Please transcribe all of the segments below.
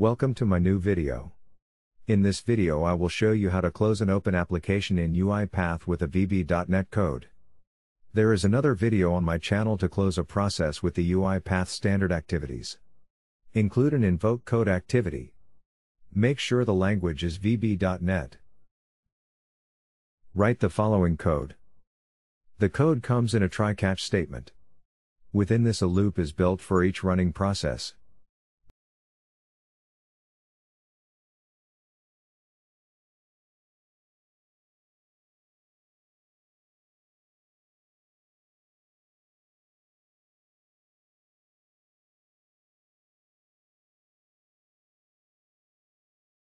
Welcome to my new video. In this video I will show you how to close an open application in UiPath with a VB.NET code. There is another video on my channel to close a process with the UiPath standard activities. Include an invoke code activity. Make sure the language is VB.NET. Write the following code. The code comes in a try-catch statement. Within this, a loop is built for each running process.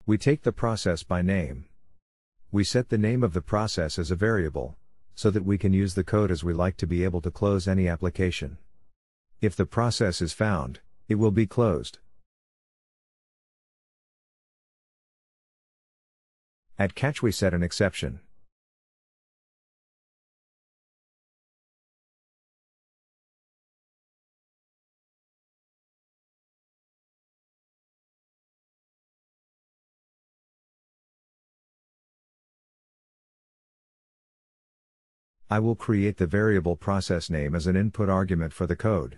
We take the process by name. We set the name of the process as a variable, so that we can use the code as we like to be able to close any application. If the process is found, it will be closed. At catch we set an exception. I will create the variable process name as an input argument for the code.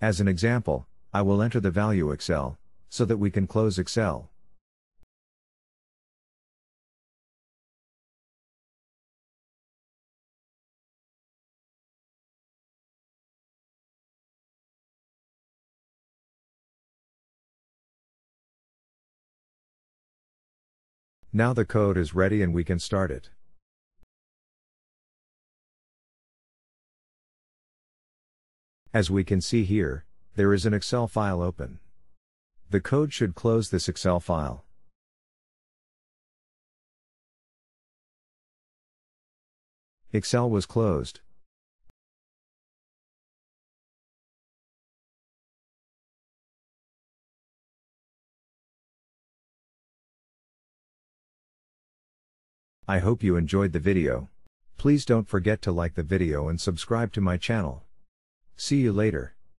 As an example, I will enter the value Excel, so that we can close Excel. Now the code is ready and we can start it. As we can see here, there is an Excel file open. The code should close this Excel file. Excel was closed. I hope you enjoyed the video. Please don't forget to like the video and subscribe to my channel. See you later.